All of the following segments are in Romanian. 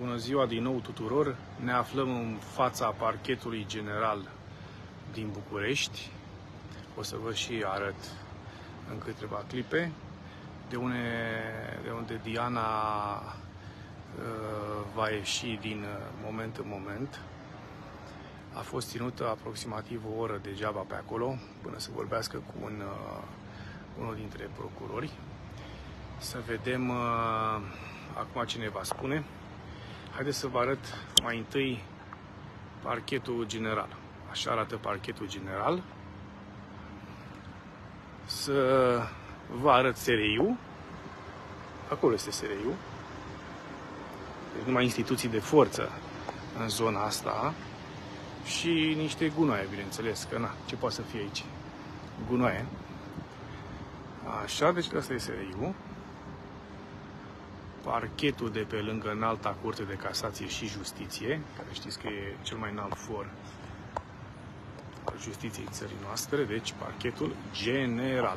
Bună ziua din nou tuturor! Ne aflăm în fața Parchetului General din București. O să vă și arăt în câteva clipe de unde Diana va ieși din moment în moment. A fost ținută aproximativ o oră degeaba pe acolo până să vorbească cu unul dintre procurori. Să vedem acum cine va spune. Haideți să vă arăt mai întâi Parchetul General. Așa arată Parchetul General. Să vă arăt SRI-ul. Acolo este SRI-ul. Deci numai instituții de forță în zona asta și niște gunoaie, bineînțeles, că na, ce poate să fie aici? Gunoaie. Așa, deci asta este SRI-ul. Parchetul de pe lângă Înalta Curte de Casație și Justiție, care știți că e cel mai înalt for al justiției țării noastre, deci Parchetul General.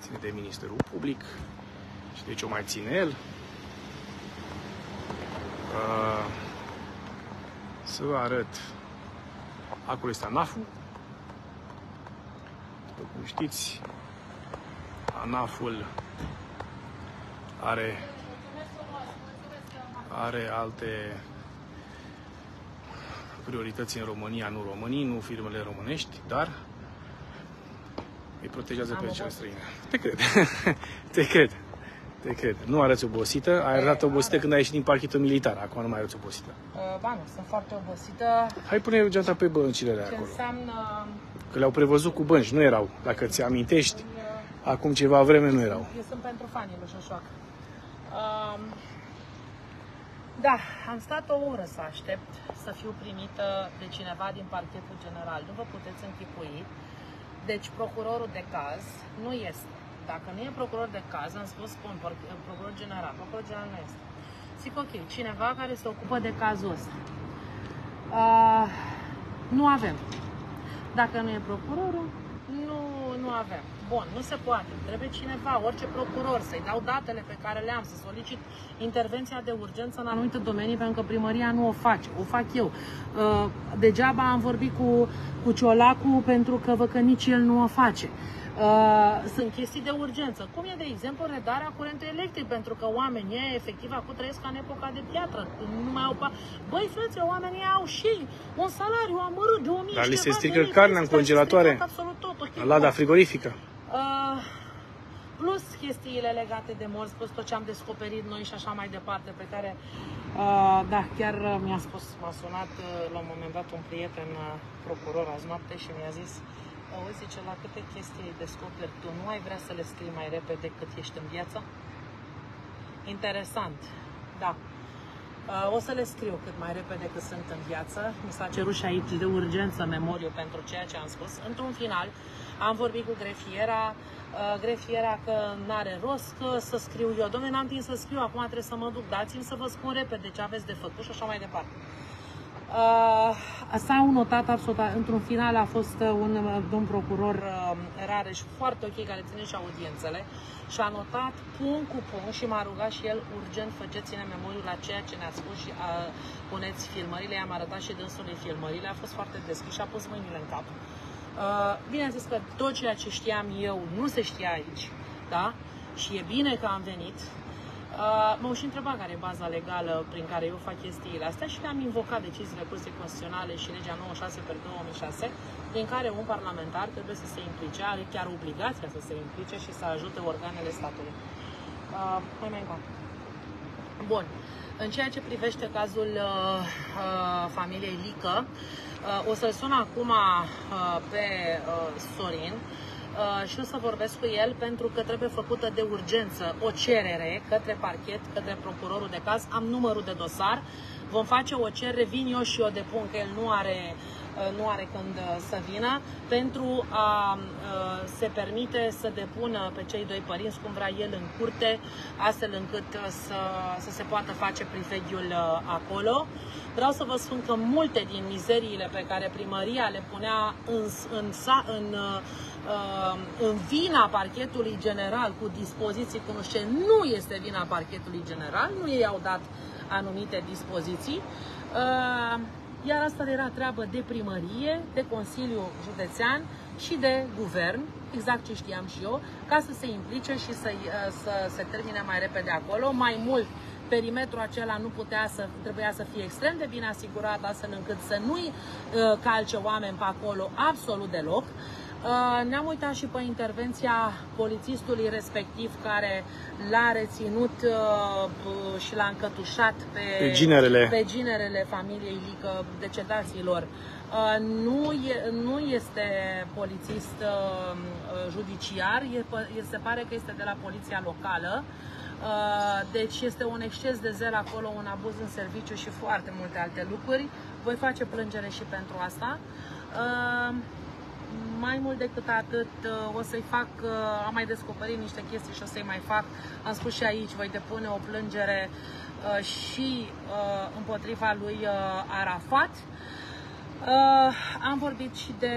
Ține de Ministerul Public și deci o mai ține el. Să vă arăt. Acolo este ANAF-ul. După cum știți, ANAF-ul are alte priorități în România, nu românii, nu firmele românești, dar îi protejează pe cei străini. Te cred. Nu arăți obosită, ai arătat obosită când ai ieșit din Parchetul Militar, acum nu mai arăți obosită. Ba nu, sunt foarte obosită. Hai pune geanta pe băncile alea acolo. Înseamnă... Că le-au prevăzut cu bănci, nu erau, dacă ți amintești. Acum ceva vreme nu erau. Eu sunt pentru fanii lui Șoșoacă. Da, am stat o oră să aștept să fiu primită de cineva din Parchetul General. Nu vă puteți închipui. Deci procurorul de caz nu este. Dacă nu e procuror de caz, am spus spun procuror general. Procuror general nu este. Zic ok, cineva care se ocupă de cazul ăsta. Nu avem. Dacă nu e procurorul, nu avem. Bun, nu se poate. Trebuie cineva, orice procuror, să-i dau datele pe care le am, să solicit intervenția de urgență în anumite domenii, pentru că primăria nu o face. O fac eu. Degeaba am vorbit cu Ciolacu pentru că văd că nici el nu o face. Sunt chestii de urgență. Cum e, de exemplu, redarea curentului electric, pentru că oamenii efectiv acum trăiesc ca în epoca de piatră. Nu mai au băi, frate, oamenii au și un salariu amărât de 1000 și ceva. Dar li se strică carnea în congelatoare, în lada frigorifică. Plus chestiile legate de morți, plus tot ce am descoperit noi și așa mai departe, pe care, da, chiar mi-a spus, m-a sunat la un moment dat un prieten procuror azi noapte și mi-a zis: auzi, zice, la câte chestii descoperi tu, nu ai vrea să le scrii mai repede cât ești în viață? Interesant, da. O să le scriu cât mai repede cât sunt în viață. Mi s-a cerut și aici de urgență memoriu pentru ceea ce am spus. Într-un final, am vorbit cu grefiera, că n-are rost să scriu eu. Dom'le, n-am timp să scriu, acum trebuie să mă duc, dați-mi să vă spun repede ce aveți de făcut și așa mai departe. S-au notat absolut, într-un final a fost un domn procuror Rareș, foarte ok, care ține și audiențele și a notat punct cu punct și m-a rugat și el urgent: faceți-ne memoriul la ceea ce ne-a spus și puneți filmările. I-am arătat și dânsului filmările, a fost foarte deschis și a pus mâinile în cap. Bineînțeles că tot ceea ce știam eu nu se știa aici, da? Și e bine că am venit. M-au și întrebat care e baza legală prin care eu fac chestiile astea și le-am invocat deciziile Curții Constituționale și legea 96/2006, prin care un parlamentar trebuie să se implice, are chiar obligația să se implice și să ajute organele statului. Bun. În ceea ce privește cazul familiei Lică, o să-l sun acum pe Sorin. Și o să vorbesc cu el pentru că trebuie făcută de urgență o cerere către parchet, către procurorul de caz. Am numărul de dosar, vom face o cerere, vin eu și o depun, că el nu are când să vină, pentru a se permite să depună pe cei doi părinți cum vrea el în curte, astfel încât să se poată face priveghiul acolo. Vreau să vă spun că multe din mizeriile pe care primăria le punea în în vina Parchetului General cu dispoziții cunoște, nu este vina Parchetului General, nu ei au dat anumite dispoziții, iar asta era treabă de primărie, de Consiliu Județean și de guvern, exact ce știam și eu, ca să se implice și să se termine mai repede acolo. Mai mult, perimetrul acela nu putea trebuia să fie extrem de bine asigurat, astfel încât să nu-i calce oameni pe acolo absolut deloc. Ne-am uitat și pe intervenția polițistului respectiv care l-a reținut și l-a încătușat pe ginerele familiei Lică, decedaților. Nu este polițist judiciar, se pare că este de la poliția locală. Deci este un exces de zel acolo, un abuz în serviciu și foarte multe alte lucruri. Voi face plângere și pentru asta. Mai mult decât atât, o să-i fac, am mai descoperit niște chestii și o să-i mai fac. Am spus și aici, voi depune o plângere și împotriva lui Arafat. Am vorbit și de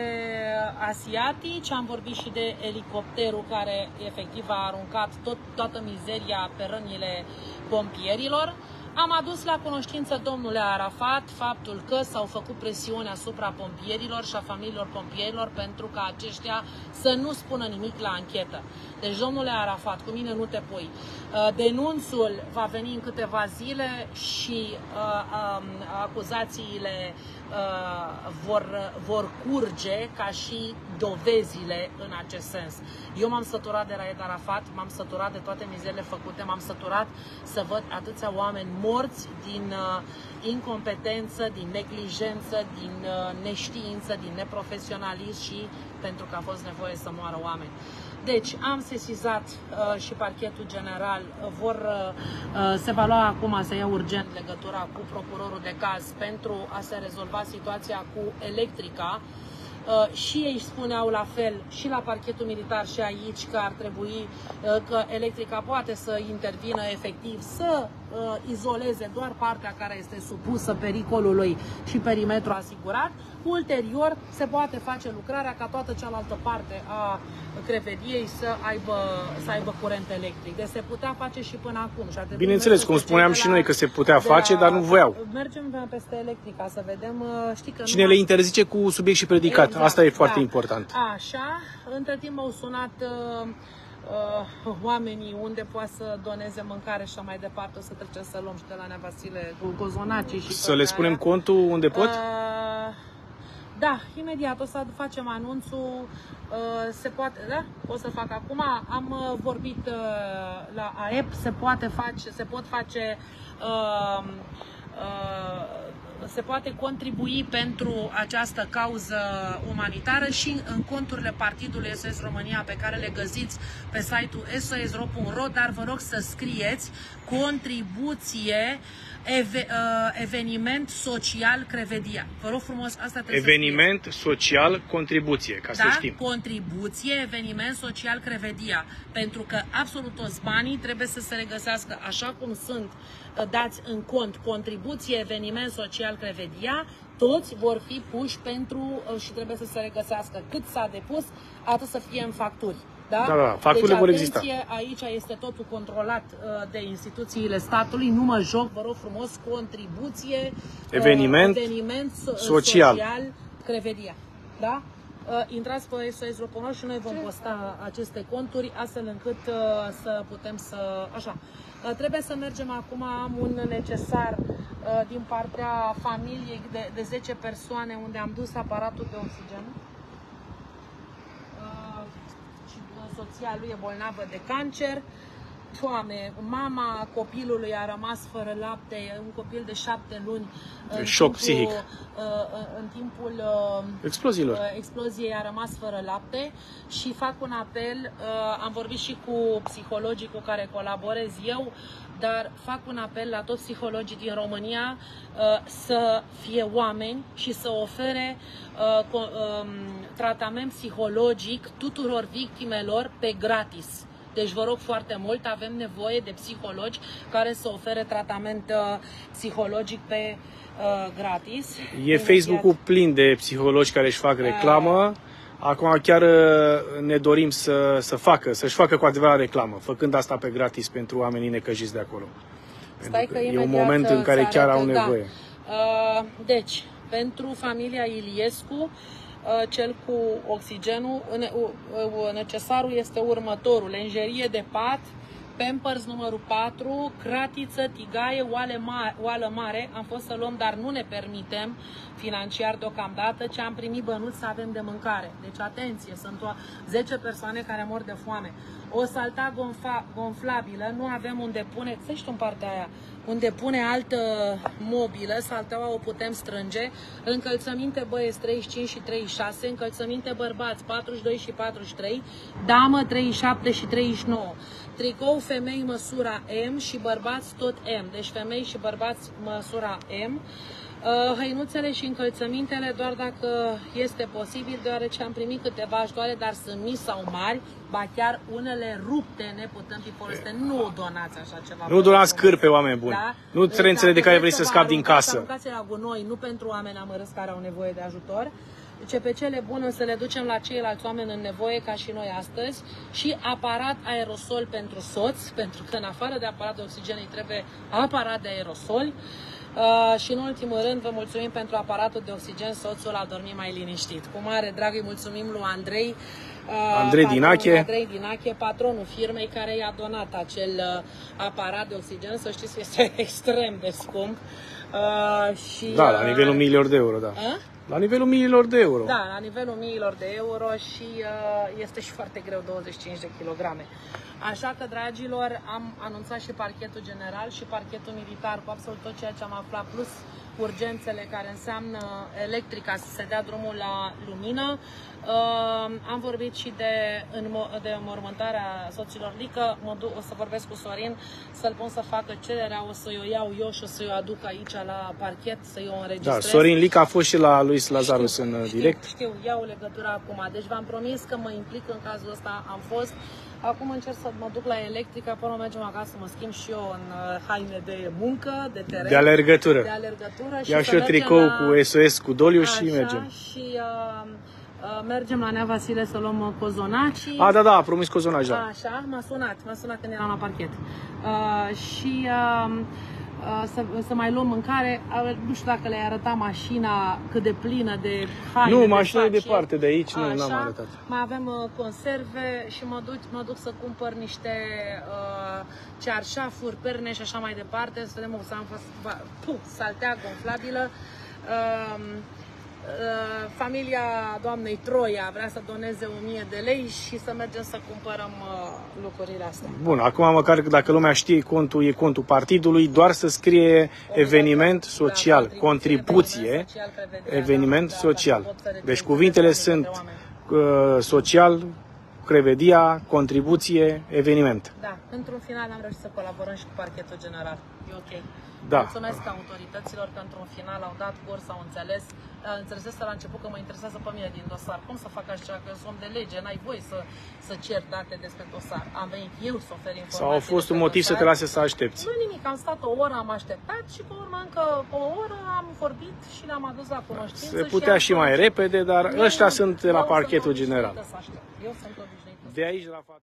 asiatici, am vorbit și de elicopterul care efectiv a aruncat toată mizeria pe rănile pompierilor. Am adus la cunoștință, domnule Arafat, faptul că s-au făcut presiuni asupra pompierilor și a familiilor pompierilor pentru ca aceștia să nu spună nimic la anchetă. Deci, domnule Arafat, cu mine nu te pui. Denunțul va veni în câteva zile și acuzațiile vor curge ca și dovezile în acest sens. Eu m-am săturat de Raed Arafat, m-am săturat de toate mizerile făcute, m-am săturat să văd atâția oameni morți din incompetență, din neglijență, din neștiință, din neprofesionalism și pentru că a fost nevoie să moară oameni. Deci am sesizat și Parchetul General, se va lua acum, să ia urgent legătura cu procurorul de caz pentru a se rezolva situația cu electrica. Și ei spuneau la fel și la Parchetul Militar și aici că ar trebui, că electrica poate să intervină efectiv, să izoleze doar partea care este supusă pericolului și perimetrul asigurat. Ulterior se poate face lucrarea ca toată cealaltă parte a Crevediei să aibă curent electric. Deci se putea face și până acum. Și bineînțeles, cum spuneam și noi că se putea face, dar nu voiau. Mergem peste electrica să vedem. Cine le interzice cu subiect și predicat. Exact, asta e foarte important. Așa, între timp au sunat oamenii unde poate să doneze mâncare și mai departe. O să trecem să luăm și de la Nea Vasile glucozonaci și să le spunem aia. Contul unde pot? Da, imediat o să facem anunțul, se poate, da? O să fac acum, am vorbit la AEP, se poate contribui pentru această cauză umanitară și în conturile partidului SOS România pe care le găsiți pe site-ul sosrom.ro, dar vă rog să scrieți contribuție eveniment social Crevedia. Vă rog frumos, asta trebuie să scrieți. Eveniment social contribuție, ca să știm. Contribuție, eveniment social Crevedia, pentru că absolut toți banii trebuie să se regăsească așa cum sunt dați în cont. Contribuție, eveniment social Crevedia, toți vor fi puși pentru și trebuie să se regăsească. Cât s-a depus, atât să fie în facturi. Da? Da, da, facturile deci, vor exista. Aici este totul controlat de instituțiile statului. Nu mă joc, vă rog frumos, contribuție, eveniment social Crevedia. Da? Intrați pe SOS.ro și noi vom posta aceste conturi astfel încât să putem să... Așa. Trebuie să mergem acum, am un necesar din partea familiei de 10 persoane unde am dus aparatul de oxigen. Soția lui e bolnavă de cancer. Doamne, mama copilului a rămas fără lapte, e un copil de 7 luni. Șoc psihic. În timpul exploziei a rămas fără lapte și fac un apel, am vorbit și cu psihologii cu care colaborez eu, dar fac un apel la toți psihologii din România să fie oameni și să ofere tratament psihologic tuturor victimelor pe gratis. Deci vă rog foarte mult, avem nevoie de psihologi care să ofere tratament psihologic pe gratis. E Facebook-ul plin de psihologi care își fac reclamă. Acum chiar ne dorim să-și facă cu adevărat reclamă, făcând asta pe gratis pentru oamenii necăjiți de acolo. Stai că e un moment în care chiar au nevoie. Da. Deci, pentru familia Iliescu, cel cu oxigenul, necesarul este următorul: lenjerie de pat, Pampers numărul 4, cratiță, tigaie, oală mare. Am fost să luăm, dar nu ne permitem financiar deocamdată, ce am primit bănuți să avem de mâncare. Deci atenție, sunt 10 persoane care mor de foame. O salta gonflabilă, nu avem unde pune, știi tu în partea aia, unde pune altă mobilă, salteaua o putem strânge. Încălțăminte băieți 35 și 36, încălțăminte bărbați 42 și 43, damă 37 și 39. Tricou femei măsura M și bărbați tot M, deci femei și bărbați măsura M. Hăinuțele și încălțămintele doar dacă este posibil, deoarece am primit câteva ajutoare, dar sunt mici sau mari, ba chiar unele rupte ne putem fi folosite. Nu donați așa ceva. Nu donați cârpe, oameni buni. Da? Nu trențele de care vrei să scapi din casă. Aruncați-le la gunoi, nu pentru oameni amărâți care au nevoie de ajutor. CPC-le bune să le ducem la ceilalți oameni în nevoie, ca și noi astăzi, și aparat aerosol pentru soți, pentru că în afară de aparat de oxigen îi trebuie aparat de aerosol. Și în ultimul rând, vă mulțumim pentru aparatul de oxigen, soțul a dormit mai liniștit. Cu mare drag îi mulțumim lui Andrei, Andrei Dinache, patronul firmei care i-a donat acel aparat de oxigen. Să știți că este extrem de scump. Da, la nivelul miilor de euro, da. La nivelul miilor de euro. Da, la nivelul miilor de euro și este și foarte greu, 25 de kilograme. Așa că, dragilor, am anunțat și Parchetul General și Parchetul Militar cu absolut tot ceea ce am aflat, plus urgențele, care înseamnă electrica, să se dea drumul la lumină. Am vorbit și de înmormântarea soților Lică. O să vorbesc cu Sorin să-l pun să facă cererea, o să-i o iau eu și o să-i o aduc aici la parchet, să-i o înregistrez. Da, Sorin Lică a fost și la Luis Lazarus în direct. Știu, iau legătura acum. Deci v-am promis că mă implic în cazul ăsta, am fost. Acum încerc să mă duc la electrică, până mergem acasă, mă schimb și eu în haine de muncă, de teren, de alergătură. De alergătură și iau și eu tricou cu SOS, cu doliu. Așa, și mergem. Și mergem la Nea Vasile să luăm cozonacii. A, da, a promis cozonaci, da. Așa, m-a sunat când eram la parchet. Să mai luăm mâncare. Nu știu dacă le-ai arătat mașina cât de plină de haine. Nu, mașina e departe de aici, nu l-am arătat. Mai avem conserve și mă duc să cumpăr niște cearșafuri, perne și așa mai departe. Să vedem, o să am fost saltea gonflabilă. Familia doamnei Troia vrea să doneze 1000 de lei și să mergem să cumpărăm lucrurile astea. Bun, acum măcar dacă lumea știe contul, e contul partidului, doar să scrie eveniment social, contribuție, eveniment social. Deci cuvintele sunt social, Crevedia, contribuție, eveniment. Da, într-un final am reușit să colaborăm și cu Parchetul General. E ok. Da. Mulțumesc autorităților că într-un final au dat curs, au înțeles. Înțeleseseră la început că mă interesează pe mine din dosar. Cum să fac așa, că sunt om de lege, n-ai voie să cer date despre dosar. Am venit eu să ofer informații. Sau a fost un motiv dosar să te lase să aștepți? Nu, nimic, am stat o oră, am așteptat și pe urmă încă o oră am vorbit și le-am adus la cunoștință. Se putea și mai repede, dar ăștia sunt la Parchetul General. De aici la față.